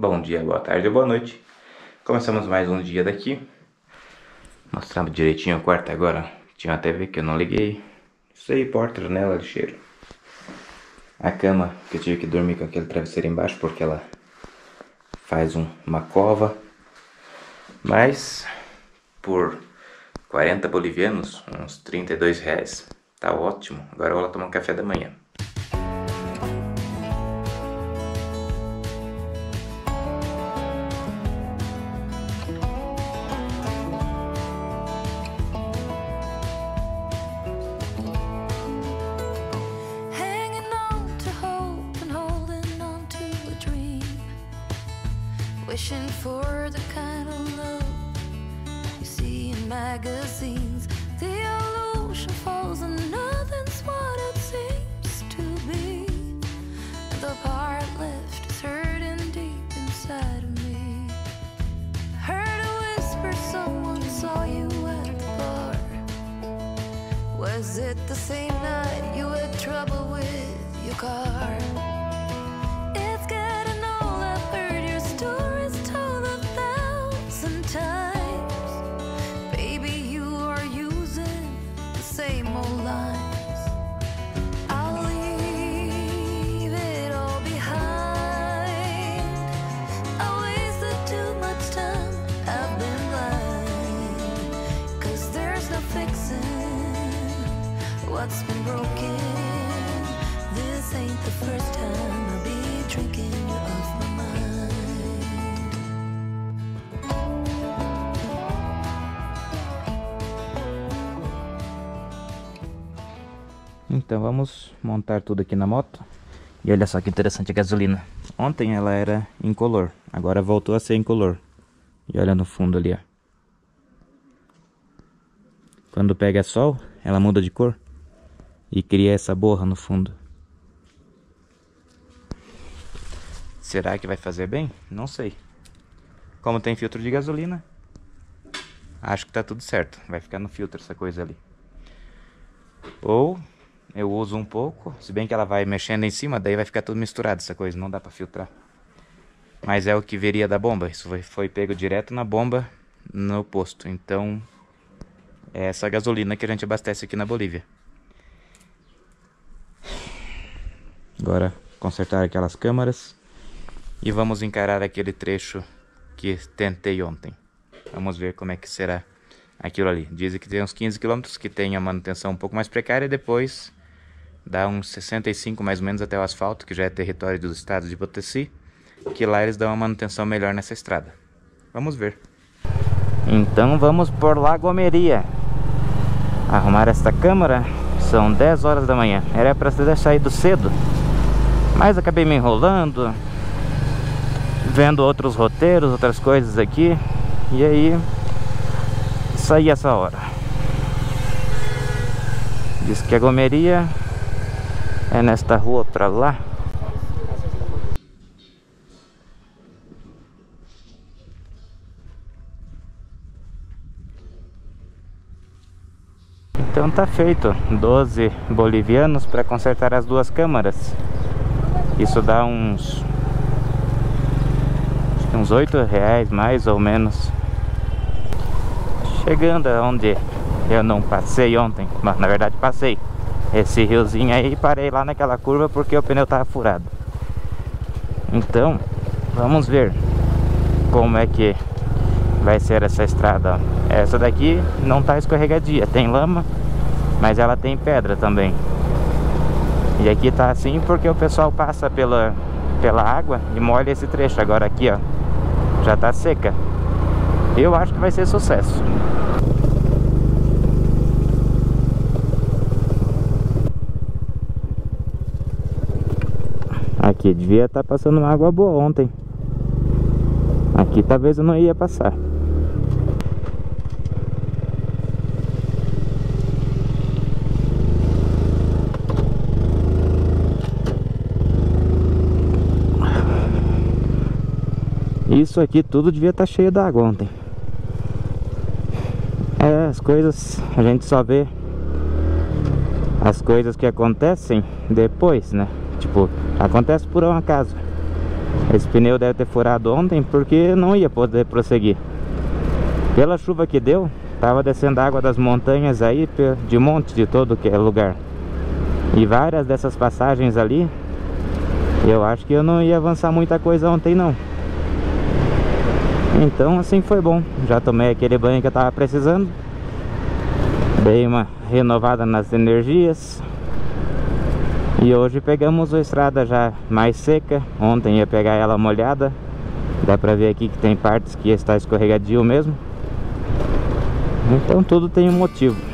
Bom dia, boa tarde ou boa noite. Começamos mais um dia daqui. Mostrando direitinho o quarto agora. Tinha uma TV que eu não liguei. Isso aí, porta, janela, lixeiro. A cama que eu tive que dormir com aquele travesseiro embaixo porque ela faz uma cova. Mas por 40 bolivianos, uns R$32. Tá ótimo. Agora eu vou lá tomar um café da manhã. Was it the same night you had trouble with your car? It's getting old, I've heard your stories told 1,000 times. Baby, you are using the same old lines. I'll leave it all behind. I wasted too much time, I've been blind. 'Cause there's no fixing what's been broken. This ain't the first time I'll be drinking you off my mind. Então vamos montar tudo aqui na moto. E olha só que interessante a gasolina. Ontem ela era incolor, agora voltou a ser incolor. E olha no fundo ali, ó. Quando pega sol, ela muda de cor e cria essa borra no fundo. Será que vai fazer bem? Não sei. Como tem filtro de gasolina, acho que tá tudo certo. Vai ficar no filtro essa coisa ali. Ou eu uso um pouco, se bem que ela vai mexendo em cima, daí vai ficar tudo misturado essa coisa, não dá pra filtrar. Mas é o que viria da bomba. Isso foi pego direto na bomba no posto. Então é essa gasolina que a gente abastece aqui na Bolívia. Agora consertar aquelas câmaras e vamos encarar aquele trecho que tentei ontem. Vamos ver como é que será aquilo ali. Dizem que tem uns 15 km, que tem a manutenção um pouco mais precária, e depois dá uns 65 mais ou menos até o asfalto, que já é território dos estados de Potosí, que lá eles dão uma manutenção melhor nessa estrada. Vamos ver. Então vamos por lá, Gomeria, arrumar esta câmara. São 10 horas da manhã, era para ter saído cedo, mas acabei me enrolando, vendo outros roteiros, outras coisas aqui, e aí saí essa hora. Diz que a Gomeria é nesta rua pra lá. Então tá feito, 12 bolivianos para consertar as duas câmaras. Isso dá uns R$8 mais ou menos. Chegando aonde eu não passei ontem, mas na verdade passei esse riozinho aí e parei lá naquela curva porque o pneu tava furado. Então vamos ver como é que vai ser essa estrada. Essa daqui não tá escorregadia, tem lama, mas ela tem pedra também. E aqui tá assim porque o pessoal passa pela água e molha esse trecho. Agora aqui, ó, já tá seca. Eu acho que vai ser sucesso. Aqui devia estar passando água boa ontem. Aqui talvez eu não ia passar. Isso aqui tudo devia estar cheio d'água ontem. É, as coisas, a gente só vê as coisas que acontecem depois, né? Tipo, acontece por um acaso. Esse pneu deve ter furado ontem, porque não ia poder prosseguir. Pela chuva que deu, tava descendo água das montanhas aí, de monte, de todo que é lugar. E várias dessas passagens ali, eu acho que eu não ia avançar muita coisa ontem não. Então assim foi bom, já tomei aquele banho que eu tava precisando. Dei uma renovada nas energias. E hoje pegamos a estrada já mais seca. Ontem ia pegar ela molhada. Dá pra ver aqui que tem partes que está escorregadio mesmo. Então tudo tem um motivo.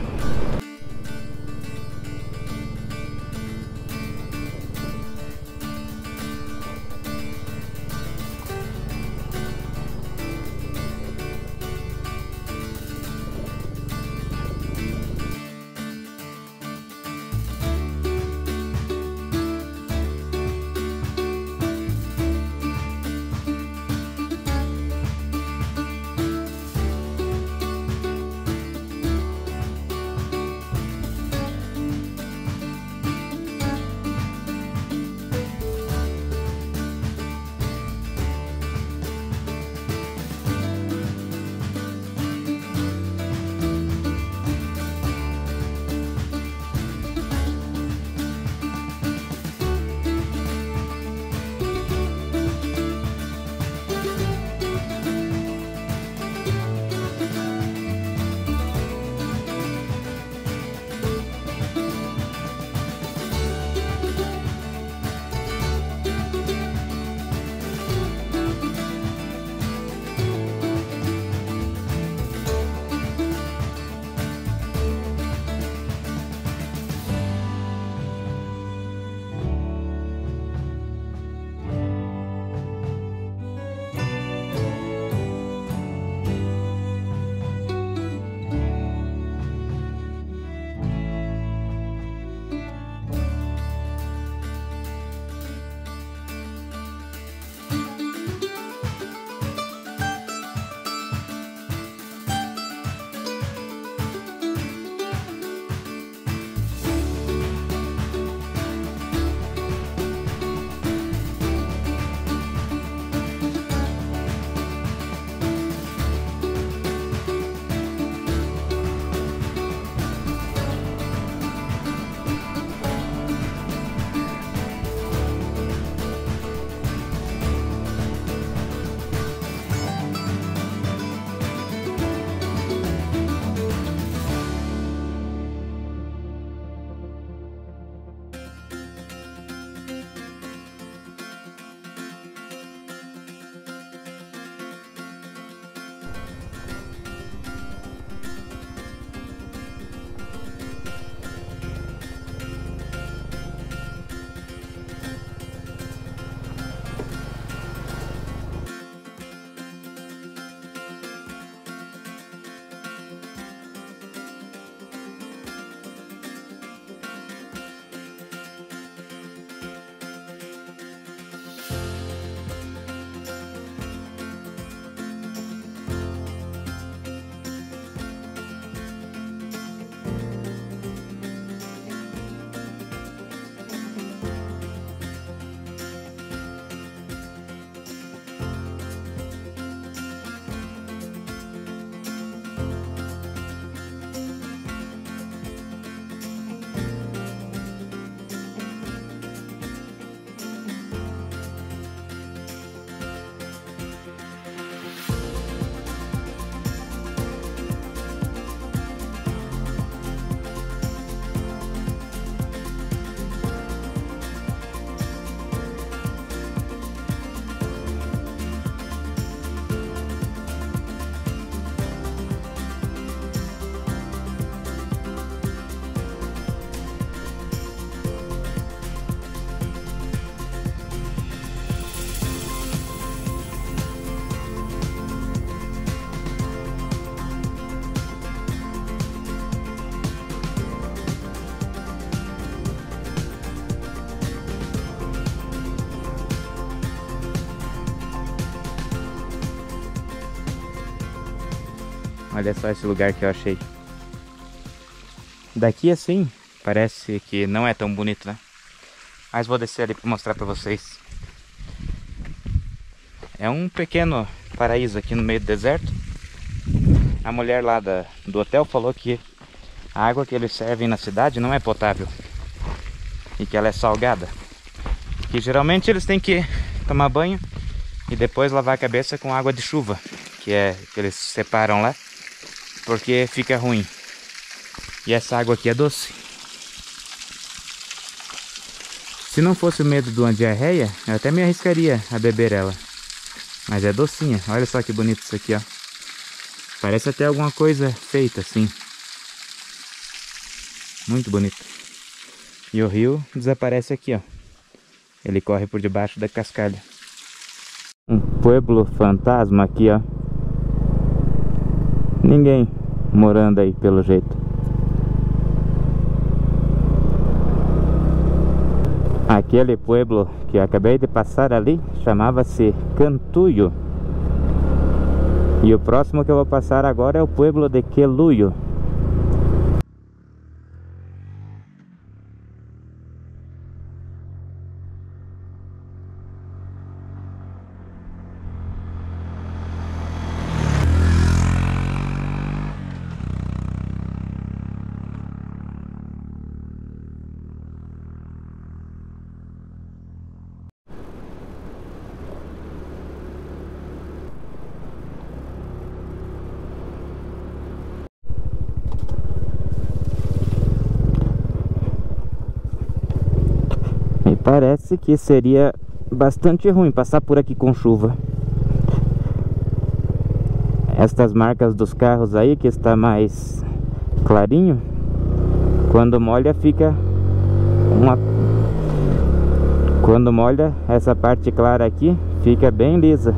Olha só esse lugar que eu achei. Daqui assim, parece que não é tão bonito, né? Mas vou descer ali pra mostrar pra vocês. É um pequeno paraíso aqui no meio do deserto. A mulher lá do hotel falou que a água que eles servem na cidade não é potável e que ela é salgada, que geralmente eles têm que tomar banho e depois lavar a cabeça com água de chuva, que eles separam lá, porque fica ruim. E essa água aqui é doce. Se não fosse o medo de uma diarreia, eu até me arriscaria a beber ela, mas é docinha. Olha só que bonito isso aqui, ó. Parece até alguma coisa feita assim. Muito bonito. E o rio desaparece aqui, ó. Ele corre por debaixo da cascalha. Um pueblo fantasma aqui, ó. Ninguém morando aí, pelo jeito. Aquele pueblo que eu acabei de passar ali chamava-se Cantuyo. E o próximo que eu vou passar agora é o pueblo de Queluyo. Parece que seria bastante ruim passar por aqui com chuva. Estas marcas dos carros aí, que está mais clarinho, quando molha fica uma... Quando molha, essa parte clara aqui fica bem lisa.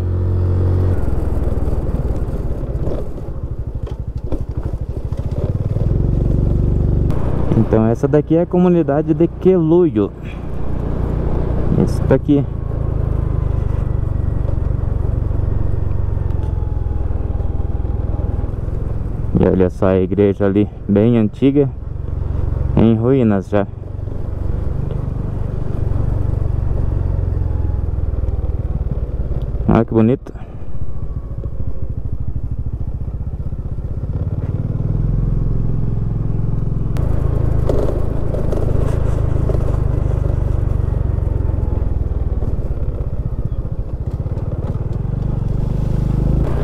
Então essa daqui é a comunidade de Queluyo. Isso daqui. E olha só a igreja ali, bem antiga, em ruínas já. Olha que bonito.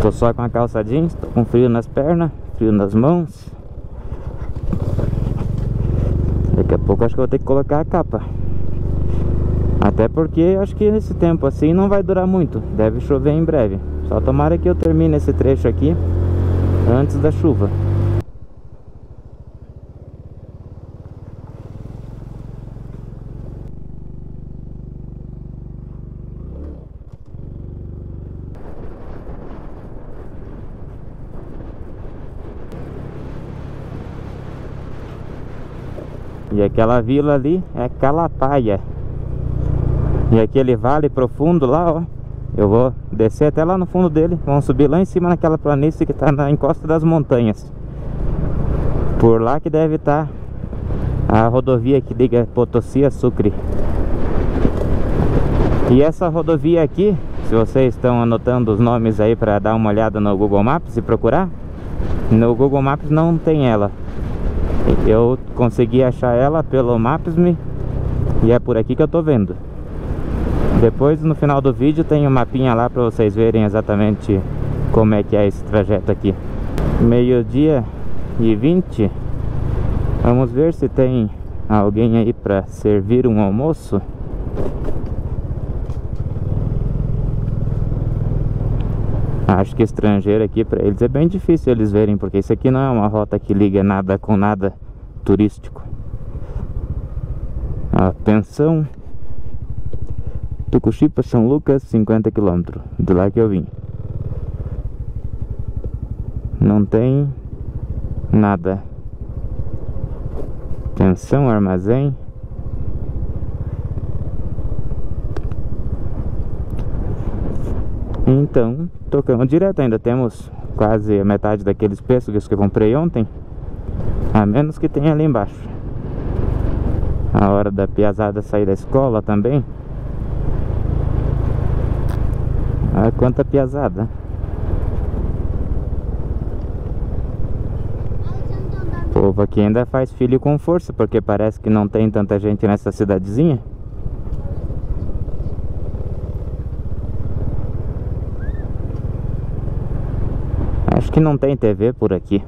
Tô só com a calça jeans, tô com frio nas pernas, frio nas mãos. Daqui a pouco acho que eu vou ter que colocar a capa. Até porque acho que esse tempo assim não vai durar muito. Deve chover em breve. Só tomara que eu termine esse trecho aqui antes da chuva. E aquela vila ali é Calapaya. E aquele vale profundo lá, ó, eu vou descer até lá no fundo dele. Vamos subir lá em cima naquela planície que está na encosta das montanhas. Por lá que deve estar a rodovia que liga Potosí a Sucre. E essa rodovia aqui, se vocês estão anotando os nomes aí para dar uma olhada no Google Maps e procurar, no Google Maps não tem ela. Eu consegui achar ela pelo Maps.me e é por aqui que eu tô vendo. Depois, no final do vídeo, tem um mapinha lá para vocês verem exatamente como é que é esse trajeto aqui. 12:20. Vamos ver se tem alguém aí para servir um almoço. Acho que estrangeiro aqui, para eles é bem difícil eles verem, porque isso aqui não é uma rota que liga nada com nada turístico. A pensão Tucuxipa, São Lucas, 50 km. De lá que eu vim. Não tem nada. Pensão, armazém. Então, tocamos direto, ainda temos quase a metade daqueles pêssegos que eu comprei ontem. A menos que tenha ali embaixo. A hora da piazada sair da escola também. Olha quanta piazada. O povo aqui ainda faz filho com força, porque parece que não tem tanta gente nessa cidadezinha. Acho que não tem TV por aqui.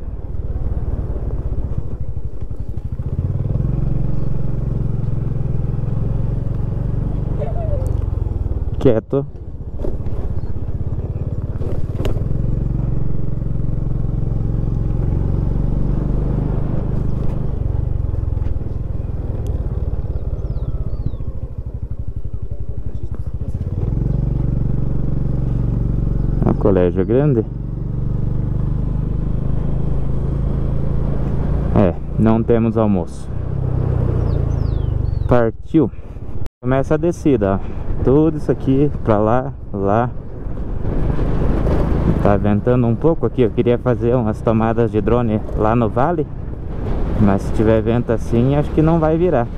Quieto. O colégio é grande. É, não temos almoço. Partiu. Começa a descida, ó. Tudo isso aqui, pra lá, lá. Tá ventando um pouco aqui. Eu queria fazer umas tomadas de drone lá no vale, mas se tiver vento assim, acho que não vai virar.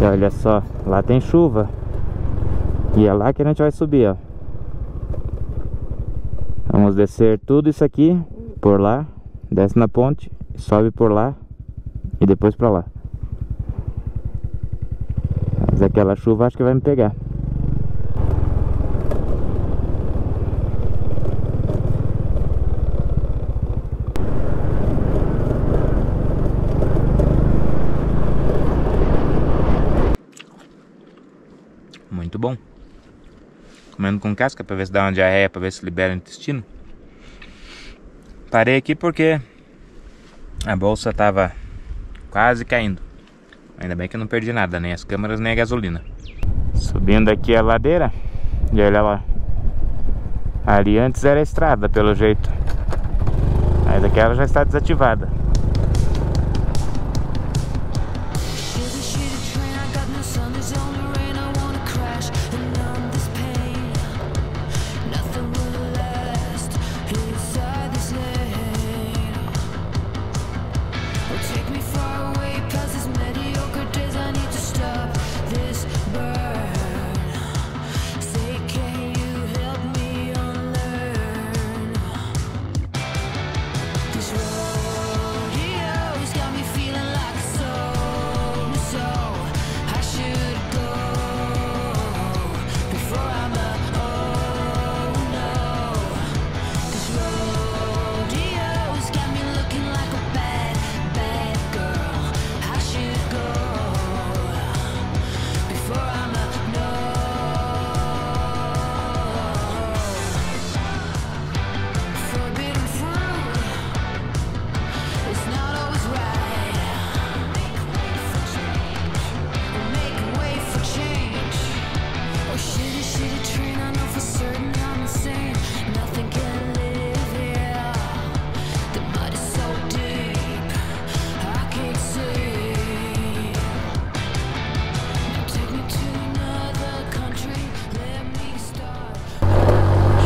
E olha só, lá tem chuva. E é lá que a gente vai subir, ó. Vamos descer tudo isso aqui, por lá, desce na ponte, sobe por lá e depois pra lá. Mas aquela chuva acho que vai me pegar. Muito bom. Comendo com casca pra ver se dá uma diarreia, pra ver se libera o intestino. Parei aqui porque a bolsa tava quase caindo. Ainda bem que eu não perdi nada, nem as câmeras, nem a gasolina. Subindo aqui a ladeira. E olha lá. Ali antes era a estrada, pelo jeito. Mas aqui ela já está desativada.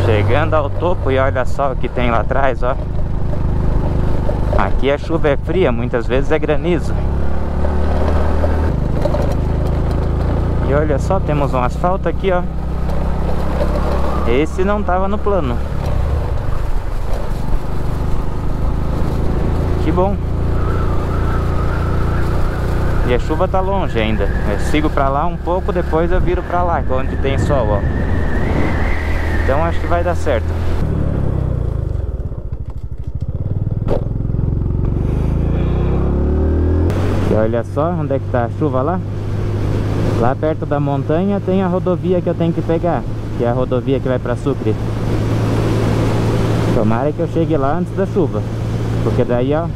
Chegando ao topo, e olha só o que tem lá atrás, ó. Aqui a chuva é fria, muitas vezes é granizo. E olha só, temos um asfalto aqui, ó. Esse não estava no plano. Que bom. E a chuva tá longe ainda. Eu sigo pra lá um pouco, depois eu viro pra lá, onde tem sol, ó. Então acho que vai dar certo. E olha só onde é que tá a chuva lá. Lá perto da montanha tem a rodovia que eu tenho que pegar, que é a rodovia que vai pra Sucre. Tomara que eu chegue lá antes da chuva, porque daí, ó,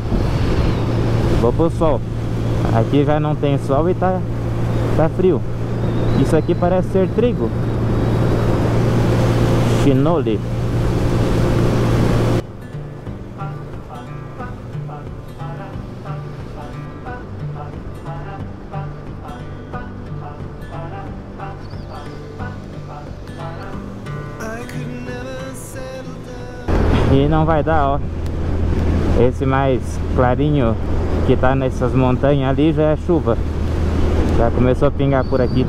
vou pro sol. Aqui já não tem sol e tá frio. Isso aqui parece ser trigo. Chinole. E não vai dar, ó. Esse mais clarinho que tá nessas montanhas ali já é chuva. Já começou a pingar por aqui.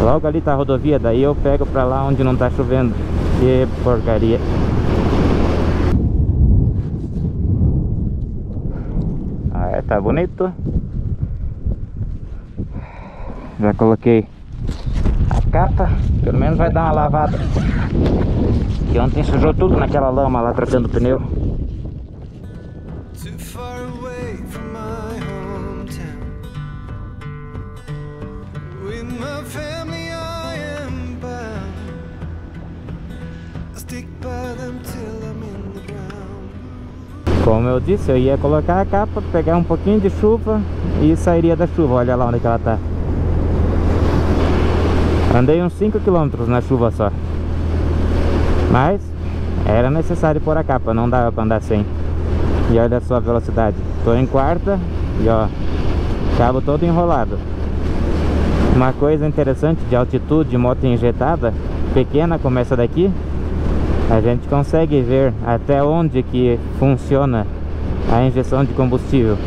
Logo ali tá a rodovia, daí eu pego pra lá onde não tá chovendo. Que porcaria. Ah, tá bonito. Já coloquei a capa, pelo menos vai dar uma lavada. Que ontem sujou tudo naquela lama lá trocando o pneu. Como eu disse, eu ia colocar a capa, pegar um pouquinho de chuva e sairia da chuva. Olha lá onde que ela tá. Andei uns 5 km na chuva só. Mas era necessário pôr a capa, não dava pra andar sem. E olha só a velocidade. Tô em quarta e, ó, cabo todo enrolado. Uma coisa interessante de altitude, moto injetada, pequena como essa daqui, a gente consegue ver até onde que funciona a injeção de combustível.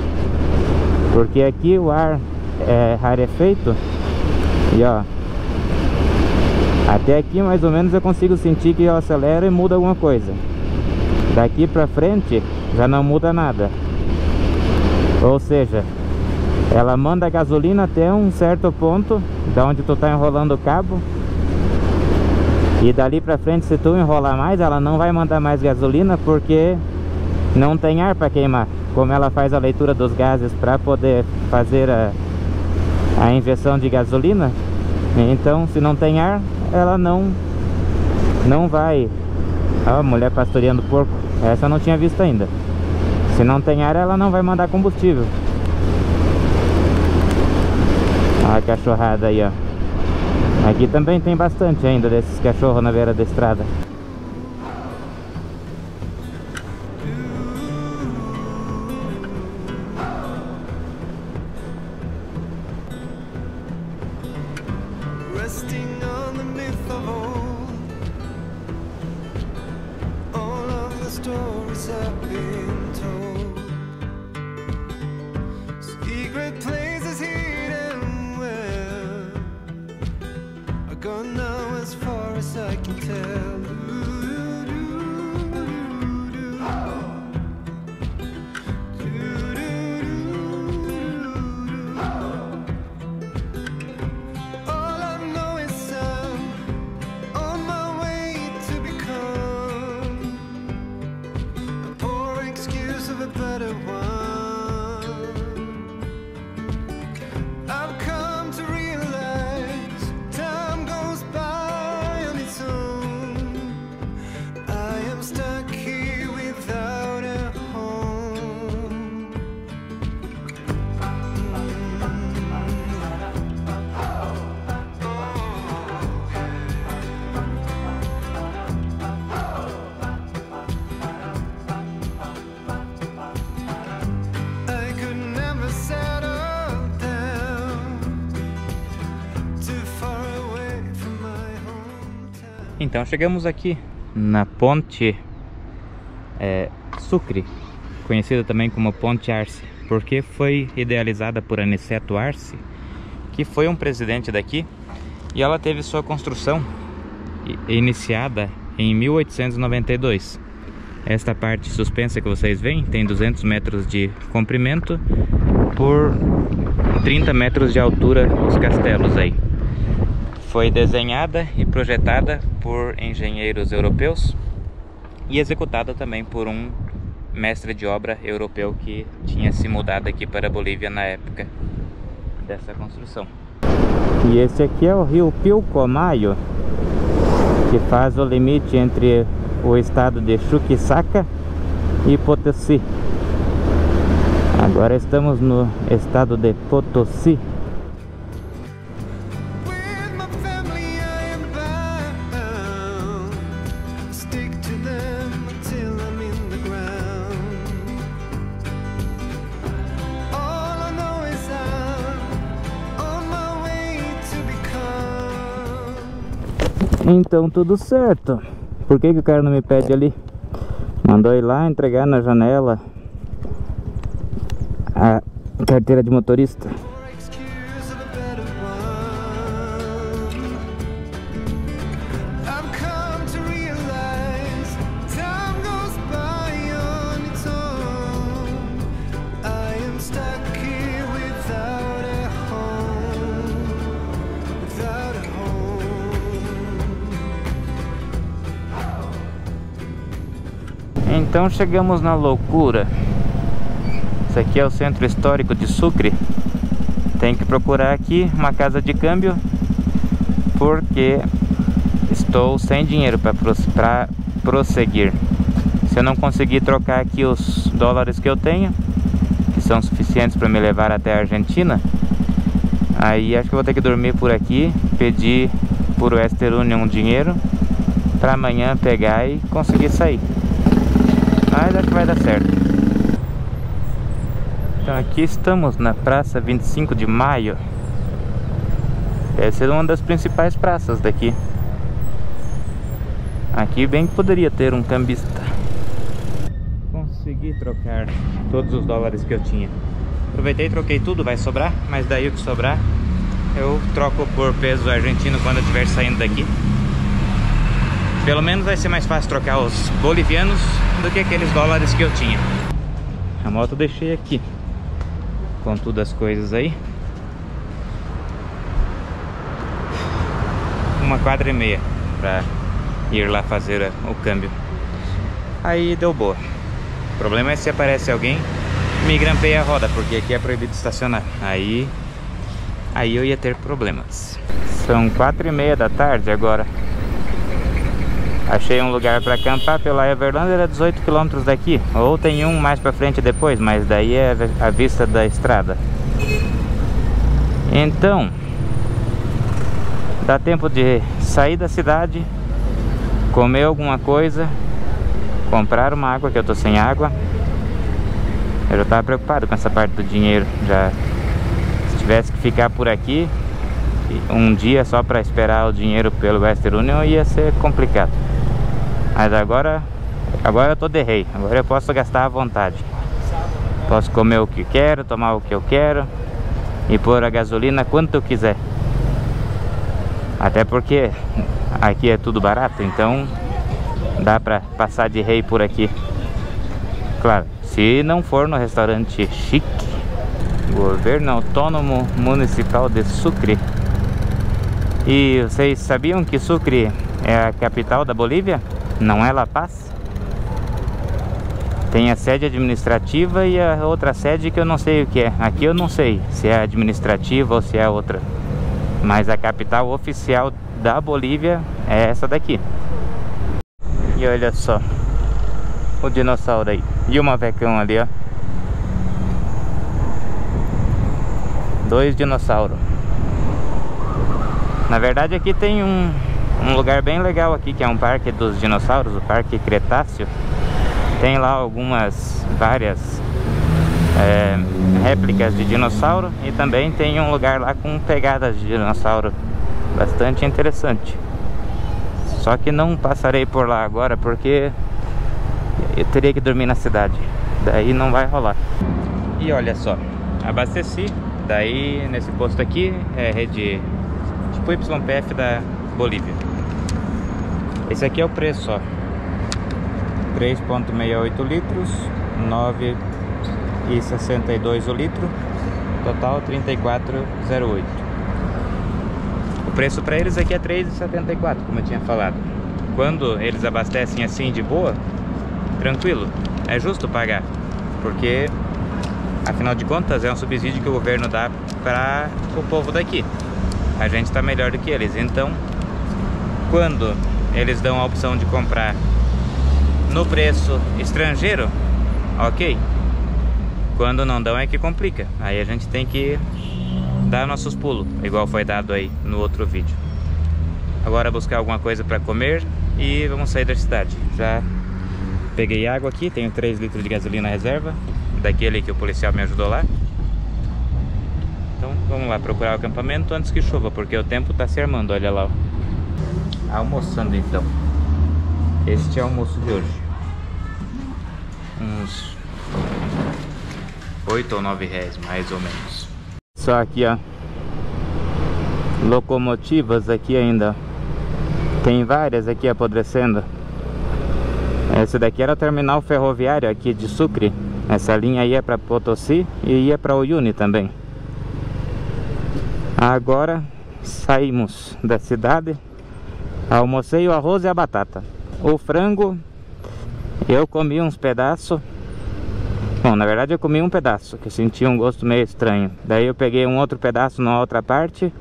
Porque aqui o ar é rarefeito. E, ó, até aqui mais ou menos eu consigo sentir que eu acelero e muda alguma coisa. Daqui pra frente já não muda nada. Ou seja, ela manda a gasolina até um certo ponto, da onde tu tá enrolando o cabo. E dali pra frente, se tu enrolar mais, ela não vai mandar mais gasolina, porque não tem ar pra queimar. Como ela faz a leitura dos gases pra poder fazer a injeção de gasolina, então se não tem ar, ela não vai... Ó, mulher pastoreando porco, essa eu não tinha visto ainda. Se não tem ar, ela não vai mandar combustível. Olha a cachorrada aí, ó. Aqui também tem bastante ainda desses cachorros na beira da estrada. I've come to realize time goes by on its own. Então chegamos aqui na ponte Sucre, conhecida também como Ponte Arce, porque foi idealizada por Aniceto Arce, que foi um presidente daqui, e ela teve sua construção iniciada em 1892. Esta parte suspensa que vocês veem tem 200 metros de comprimento por 30 metros de altura, os castelos aí. Foi desenhada e projetada por engenheiros europeus e executada também por um mestre de obra europeu que tinha se mudado aqui para a Bolívia na época dessa construção. E esse aqui é o rio Pilcomayo, que faz o limite entre o estado de Chuquisaca e Potosí. Agora estamos no estado de Potosí. Então tudo certo. Por que o cara não me pede ali? Mandou ir lá entregar na janela a carteira de motorista. Então chegamos na loucura. Esse aqui é o centro histórico de Sucre. Tem que procurar aqui uma casa de câmbio, porque estou sem dinheiro para prosseguir. Se eu não conseguir trocar aqui os dólares que eu tenho, que são suficientes para me levar até a Argentina, aí acho que vou ter que dormir por aqui, pedir por Western Union um dinheiro para amanhã pegar e conseguir sair. Mas acho que vai dar certo. Então aqui estamos na praça 25 de maio. Essa é uma das principais praças daqui. Aqui bem que poderia ter um cambista. Consegui trocar todos os dólares que eu tinha. Aproveitei e troquei tudo, vai sobrar. Mas daí o que sobrar eu troco por peso argentino quando eu estiver saindo daqui. Pelo menos vai ser mais fácil trocar os bolivianos do que aqueles dólares que eu tinha. A moto eu deixei aqui, com todas as coisas aí. Uma quadra e meia para ir lá fazer o câmbio. Aí deu boa. O problema é se aparece alguém, me grampeia a roda, porque aqui é proibido estacionar. Aí eu ia ter problemas. São 4:30 da tarde agora. Achei um lugar para acampar pela Overlander, é 18 km daqui, ou tem um mais para frente depois, mas daí é a vista da estrada. Então, dá tempo de sair da cidade, comer alguma coisa, comprar uma água, que eu tô sem água. Eu já tava preocupado com essa parte do dinheiro, já se tivesse que ficar por aqui um dia só para esperar o dinheiro pelo Western Union ia ser complicado. Mas agora eu tô de rei, agora eu posso gastar à vontade. Posso comer o que quero, tomar o que eu quero e pôr a gasolina quanto eu quiser. Até porque aqui é tudo barato, então dá pra passar de rei por aqui. Claro, se não for no restaurante chique. Governo Autônomo Municipal de Sucre. E vocês sabiam que Sucre é a capital da Bolívia? Não é La Paz? Tem a sede administrativa e a outra sede que eu não sei o que é. Aqui eu não sei se é administrativa ou se é outra. Mas a capital oficial da Bolívia é essa daqui. E olha só, o dinossauro aí. E uma vecão ali, ó. 2 dinossauros. Na verdade aqui tem um lugar bem legal aqui, que é um parque dos dinossauros, o Parque Cretáceo. Tem lá várias réplicas de dinossauro e também tem um lugar lá com pegadas de dinossauro bastante interessante. Só que não passarei por lá agora porque eu teria que dormir na cidade. Daí não vai rolar. E olha só, abasteci. Daí nesse posto aqui é rede tipo YPF da Bolívia. Esse aqui é o preço, ó. 3,68 litros, 9,62 o litro, total 34,08. O preço para eles aqui é 3,74, como eu tinha falado. Quando eles abastecem assim de boa, tranquilo, é justo pagar, porque afinal de contas é um subsídio que o governo dá para o povo daqui. A gente está melhor do que eles, então quando eles dão a opção de comprar no preço estrangeiro, ok. Quando não dão é que complica. Aí a gente tem que dar nossos pulos, igual foi dado aí no outro vídeo. Agora buscar alguma coisa para comer e vamos sair da cidade. Já peguei água aqui, tenho 3 litros de gasolina reserva, daquele que o policial me ajudou lá. Então vamos lá procurar o acampamento antes que chova, porque o tempo tá se armando, olha lá. Almoçando então. Este é o almoço de hoje. Uns 8 ou 9 reais, mais ou menos. Só aqui, ó. Locomotivas aqui ainda. Tem várias aqui apodrecendo. Esse daqui era o terminal ferroviário aqui de Sucre. Essa linha aí é para Potosí e ia para Uyuni também. Agora saímos da cidade. Almocei o arroz e a batata. O frango, eu comi uns pedaços. Bom, na verdade eu comi um pedaço, que eu senti um gosto meio estranho. Daí eu peguei um outro pedaço na outra parte.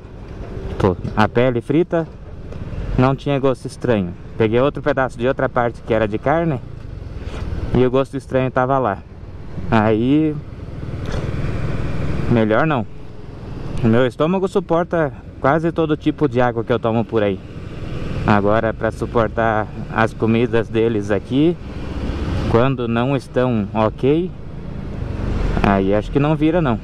A pele frita não tinha gosto estranho. Peguei outro pedaço de outra parte que era de carne e o gosto estranho tava lá. Aí, melhor não. O meu estômago suporta quase todo tipo de água que eu tomo por aí. Agora, para suportar as comidas deles aqui, quando não estão ok, aí acho que não vira não.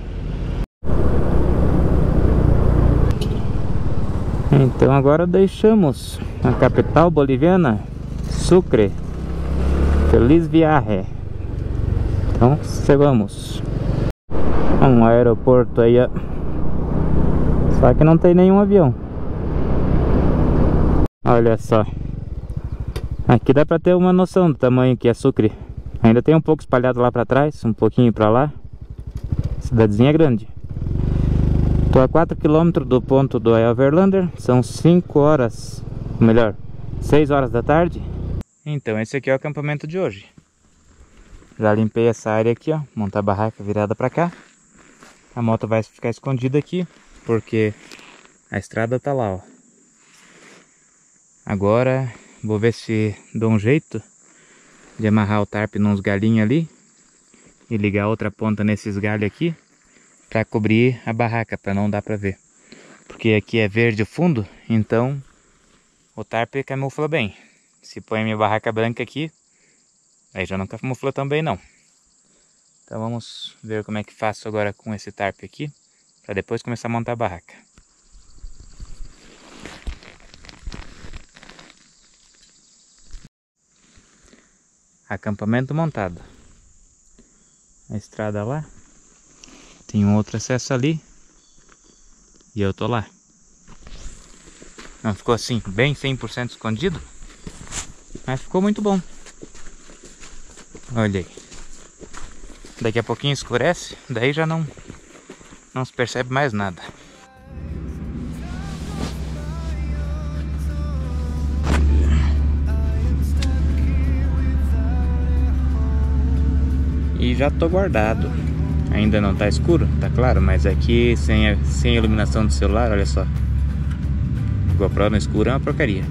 Então agora deixamos a capital boliviana, Sucre. Feliz viagem. Então, chegamos. Um aeroporto aí, ó. Só que não tem nenhum avião. Olha só, aqui dá pra ter uma noção do tamanho que é Sucre. Ainda tem um pouco espalhado lá pra trás, um pouquinho pra lá. Cidadezinha grande. Tô a 4 km do ponto do Overlander. São 5 horas, ou melhor, 6 horas da tarde. Então esse aqui é o acampamento de hoje. Já limpei essa área aqui, ó. Montar a barraca virada pra cá. A moto vai ficar escondida aqui, porque a estrada tá lá, ó. Agora vou ver se dou um jeito de amarrar o tarp nos galhinhos ali e ligar outra ponta nesses galhos aqui para cobrir a barraca, para não dar para ver, porque aqui é verde o fundo, então o tarp camufla bem. Se põe minha barraca branca aqui, aí já não camufla tão bem não. Então vamos ver como é que faço agora com esse tarp aqui para depois começar a montar a barraca. Acampamento montado. A estrada lá. Tem um outro acesso ali. E eu tô lá. Não ficou assim bem 100% escondido, mas ficou muito bom. Olha aí. Daqui a pouquinho escurece. Daí já não se percebe mais nada. E já tô guardado. Ainda não tá escuro, tá claro, mas aqui sem iluminação do celular, olha só. O GoPro no escuro é uma porcaria.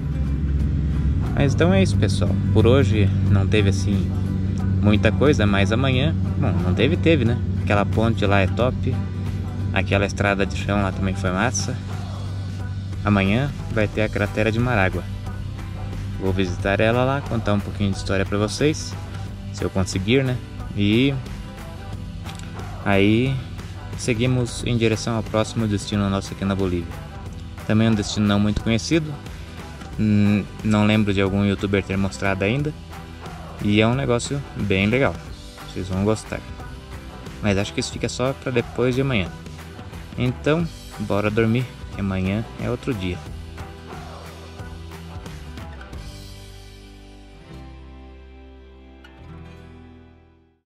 Mas então é isso, pessoal. Por hoje não teve assim muita coisa, mas amanhã, bom, não teve, né? Aquela ponte lá é top. Aquela estrada de chão lá também foi massa. Amanhã vai ter a cratera de Marágua. Vou visitar ela lá, contar um pouquinho de história pra vocês, se eu conseguir, né? E aí seguimos em direção ao próximo destino nosso aqui na Bolívia. Também um destino não muito conhecido, Não lembro de algum youtuber ter mostrado ainda. E é um negócio bem legal, vocês vão gostar. Mas acho que isso fica só para depois de amanhã. Então, bora dormir, que amanhã é outro dia.